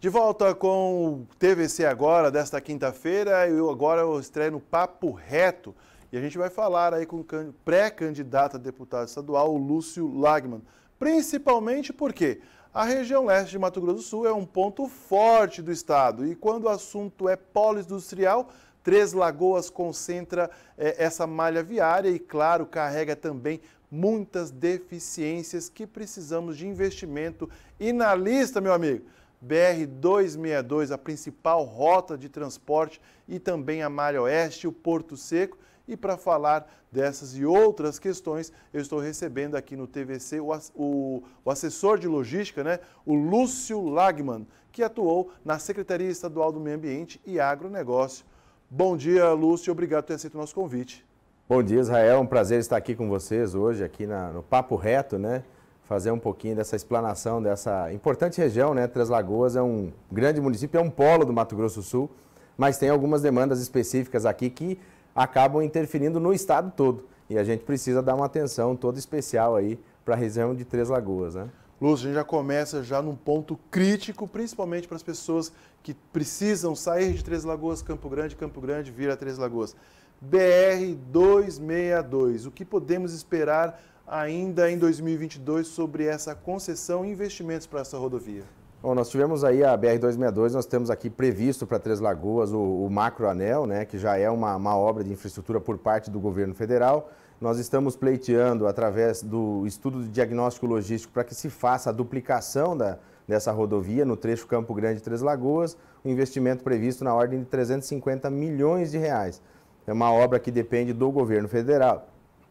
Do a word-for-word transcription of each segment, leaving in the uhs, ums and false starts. De volta com o T V C Agora desta quinta-feira, e agora eu estreio no Papo Reto. E a gente vai falar aí com o pré-candidato a deputado estadual, o Lúcio Lagman. Principalmente porque a região leste de Mato Grosso do Sul é um ponto forte do estado. E quando o assunto é polo industrial, Três Lagoas concentra eh, essa malha viária e, claro, carrega também muitas deficiências que precisamos de investimento. E na lista, meu amigo, B R duzentos e sessenta e dois, a principal rota de transporte, e também a Malha Oeste, o Porto Seco. E para falar dessas e outras questões, eu estou recebendo aqui no T V C o, o, o assessor de logística, né, o Lúcio Lagman, que atuou na Secretaria Estadual do Meio Ambiente e Agronegócio. Bom dia, Lúcio, obrigado por ter aceito o nosso convite. Bom dia, Israel, é um prazer estar aqui com vocês hoje, aqui na, no Papo Reto, né? Fazer um pouquinho dessa explanação dessa importante região, né? Três Lagoas é um grande município, é um polo do Mato Grosso do Sul, mas tem algumas demandas específicas aqui que acabam interferindo no estado todo. E a gente precisa dar uma atenção toda especial aí para a região de Três Lagoas, né? Lúcio, a gente já começa já num ponto crítico, principalmente para as pessoas que precisam sair de Três Lagoas, Campo Grande, Campo Grande, vir a Três Lagoas. B R duzentos e sessenta e dois, o que podemos esperar ainda em dois mil e vinte e dois sobre essa concessão e investimentos para essa rodovia? Bom, nós tivemos aí a B R duzentos e sessenta e dois, nós temos aqui previsto para Três Lagoas o, o Macro Anel, né, que já é uma, uma obra de infraestrutura por parte do governo federal. Nós estamos pleiteando através do estudo de diagnóstico logístico para que se faça a duplicação da, dessa rodovia no trecho Campo Grande-Três Lagoas, um investimento previsto na ordem de trezentos e cinquenta milhões de reais. É uma obra que depende do governo federal.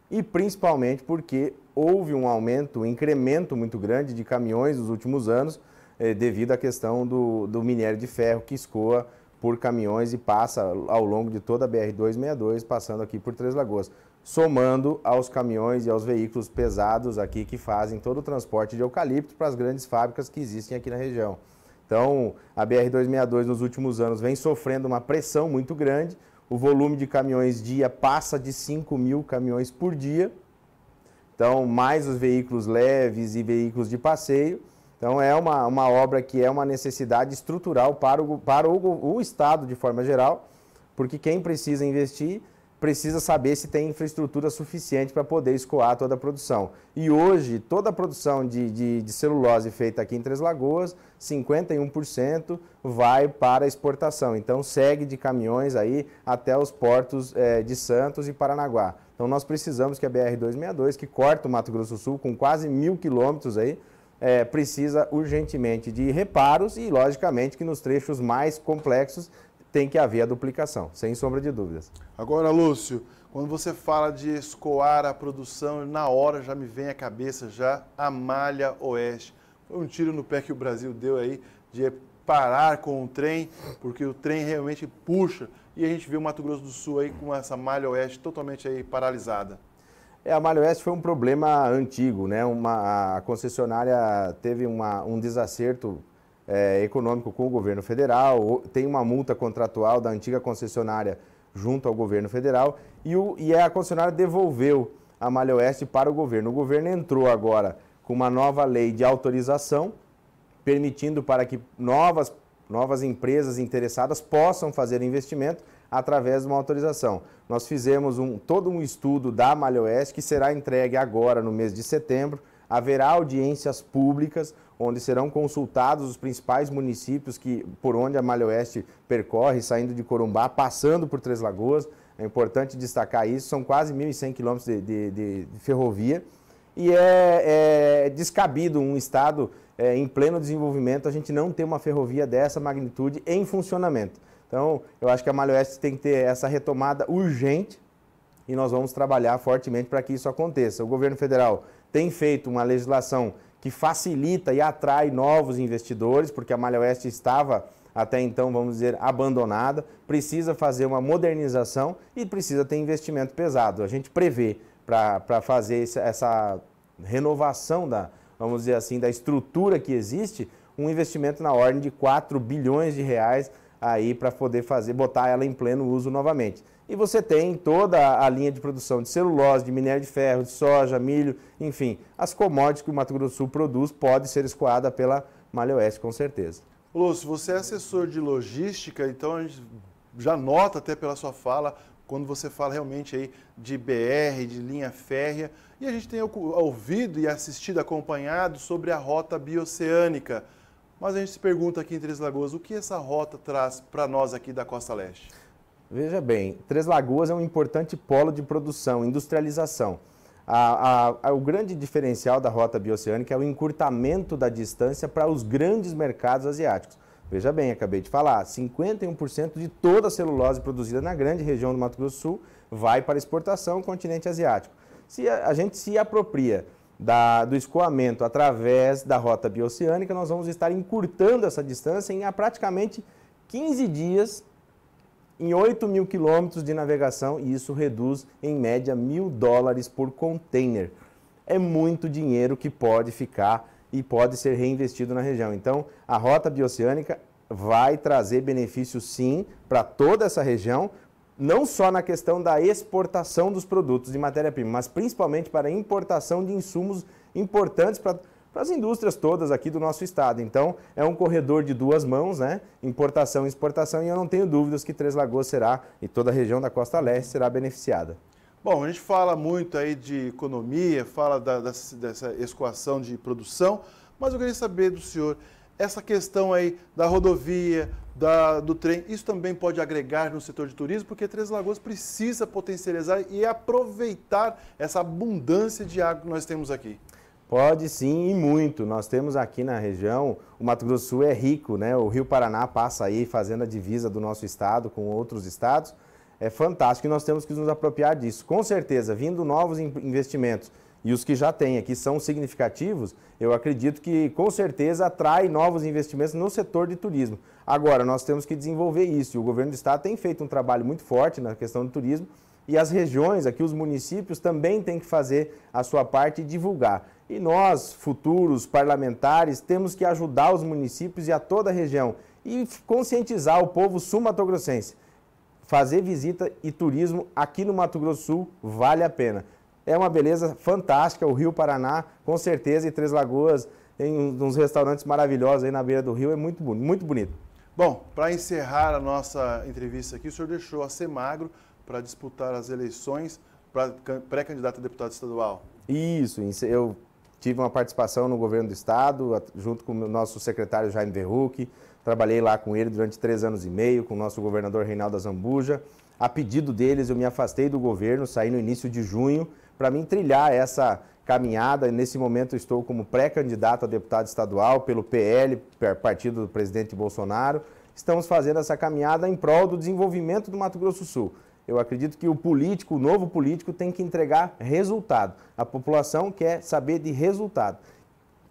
E principalmente porque houve um aumento, um incremento muito grande de caminhões nos últimos anos, eh, devido à questão do, do minério de ferro que escoa por caminhões e passa ao longo de toda a B R duzentos e sessenta e dois, passando aqui por Três Lagoas, somando aos caminhões e aos veículos pesados aqui que fazem todo o transporte de eucalipto para as grandes fábricas que existem aqui na região. Então, a B R duzentos e sessenta e dois nos últimos anos vem sofrendo uma pressão muito grande. O volume de caminhões dia passa de cinco mil caminhões por dia, então mais os veículos leves e veículos de passeio. Então é uma, uma obra que é uma necessidade estrutural para, o, para o, o Estado de forma geral, porque quem precisa investir precisa saber se tem infraestrutura suficiente para poder escoar toda a produção. E hoje, toda a produção de, de, de celulose feita aqui em Três Lagoas, cinquenta e um por cento vai para exportação. Então, segue de caminhões aí até os portos eh, de Santos e Paranaguá. Então, nós precisamos que a B R duzentos e sessenta e dois, que corta o Mato Grosso do Sul com quase mil quilômetros aí, É, precisa urgentemente de reparos e, logicamente, que nos trechos mais complexos tem que haver a duplicação, sem sombra de dúvidas. Agora, Lúcio, quando você fala de escoar a produção, na hora já me vem à cabeça já a Malha Oeste. Foi um tiro no pé que o Brasil deu aí de parar com o trem, porque o trem realmente puxa, e a gente vê o Mato Grosso do Sul aí com essa Malha Oeste totalmente aí paralisada. É, a Malha Oeste foi um problema antigo, né? Uma, a concessionária teve uma, um desacerto é, econômico com o governo federal, tem uma multa contratual da antiga concessionária junto ao governo federal, e, o, e a concessionária devolveu a Malha Oeste para o governo. O governo entrou agora com uma nova lei de autorização, permitindo para que novas, novas empresas interessadas possam fazer investimento através de uma autorização. Nós fizemos um, todo um estudo da Malha Oeste, que será entregue agora no mês de setembro. Haverá audiências públicas, onde serão consultados os principais municípios que, por onde a Malha Oeste percorre, saindo de Corumbá, passando por Três Lagoas. É importante destacar isso, são quase mil e cem quilômetros de, de, de, de ferrovia. E é, é descabido um estado é, em pleno desenvolvimento, a gente não ter uma ferrovia dessa magnitude em funcionamento. Então, eu acho que a Malha Oeste tem que ter essa retomada urgente e nós vamos trabalhar fortemente para que isso aconteça. O governo federal tem feito uma legislação que facilita e atrai novos investidores, porque a Malha Oeste estava, até então, vamos dizer, abandonada, precisa fazer uma modernização e precisa ter investimento pesado. A gente prevê para para fazer essa renovação da, vamos dizer assim, da estrutura que existe, um investimento na ordem de quatro bilhões de reais, aí para poder fazer, botar ela em pleno uso novamente. E você tem toda a linha de produção de celulose, de minério de ferro, de soja, milho, enfim, as commodities que o Mato Grosso do Sul produz pode ser escoada pela Malha Oeste, com certeza. Lúcio, você é assessor de logística, então a gente já nota até pela sua fala, quando você fala realmente aí de B R, de linha férrea, e a gente tem ouvido e assistido, acompanhado sobre a rota bioceânica. Mas a gente se pergunta aqui em Três Lagoas, o que essa rota traz para nós aqui da Costa Leste? Veja bem, Três Lagoas é um importante polo de produção, industrialização. A, a, a, o grande diferencial da rota bioceânica é o encurtamento da distância para os grandes mercados asiáticos. Veja bem, acabei de falar, cinquenta e um por cento de toda a celulose produzida na grande região do Mato Grosso do Sul vai para exportação ao continente asiático. Se a, a gente se apropria da, do escoamento através da rota bioceânica, nós vamos estar encurtando essa distância em há praticamente quinze dias, em oito mil quilômetros de navegação, e isso reduz, em média, mil dólares por container. É muito dinheiro que pode ficar e pode ser reinvestido na região. Então, a rota bioceânica vai trazer benefícios, sim, para toda essa região, não só na questão da exportação dos produtos de matéria-prima, mas principalmente para a importação de insumos importantes para... para as indústrias todas aqui do nosso estado. Então, é um corredor de duas mãos, né? Importação e exportação, e eu não tenho dúvidas que Três Lagoas será, e toda a região da Costa Leste será beneficiada. Bom, a gente fala muito aí de economia, fala da, da, dessa escoação de produção, mas eu queria saber do senhor, essa questão aí da rodovia, da, do trem, isso também pode agregar no setor de turismo, porque Três Lagoas precisa potencializar e aproveitar essa abundância de água que nós temos aqui. Pode sim, e muito. Nós temos aqui na região, o Mato Grosso do Sul é rico, né? O Rio Paraná passa aí fazendo a divisa do nosso estado com outros estados. É fantástico e nós temos que nos apropriar disso. Com certeza, vindo novos investimentos, e os que já tem aqui são significativos, eu acredito que com certeza atrai novos investimentos no setor de turismo. Agora, nós temos que desenvolver isso. O governo do estado tem feito um trabalho muito forte na questão do turismo, e as regiões aqui, os municípios, também têm que fazer a sua parte e divulgar. E nós, futuros parlamentares, temos que ajudar os municípios e a toda a região e conscientizar o povo sul-mato-grossense. Fazer visita e turismo aqui no Mato Grosso do Sul vale a pena. É uma beleza fantástica, o Rio Paraná, com certeza, e Três Lagoas tem uns restaurantes maravilhosos aí na beira do rio, é muito bonito. Muito bonito. Bom, para encerrar a nossa entrevista aqui, o senhor deixou a Semagro para disputar as eleições para pré-candidato a deputado estadual. Isso, eu tive uma participação no governo do estado, junto com o nosso secretário Jaime Verrucq, trabalhei lá com ele durante três anos e meio, com o nosso governador Reinaldo Azambuja. A pedido deles, eu me afastei do governo, saí no início de junho, para mim trilhar essa caminhada. Nesse momento estou como pré-candidato a deputado estadual pelo P L, partido do presidente Bolsonaro. Estamos fazendo essa caminhada em prol do desenvolvimento do Mato Grosso do Sul. Eu acredito que o político, o novo político, tem que entregar resultado. A população quer saber de resultado.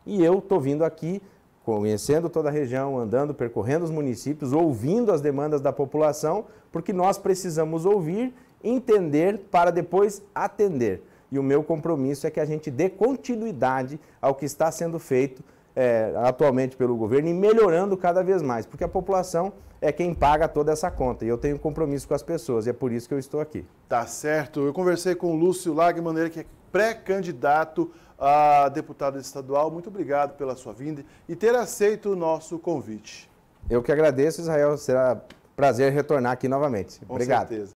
E eu estou vindo aqui, conhecendo toda a região, andando, percorrendo os municípios, ouvindo as demandas da população, porque nós precisamos ouvir, entender, para depois atender. E o meu compromisso é que a gente dê continuidade ao que está sendo feito É, atualmente pelo governo, e melhorando cada vez mais, porque a população é quem paga toda essa conta, e eu tenho compromisso com as pessoas, e é por isso que eu estou aqui. Tá certo. Eu conversei com o Lúcio Lagman, que é pré-candidato a deputado estadual. Muito obrigado pela sua vinda e ter aceito o nosso convite. Eu que agradeço, Israel. Será prazer retornar aqui novamente. Com obrigado. Certeza.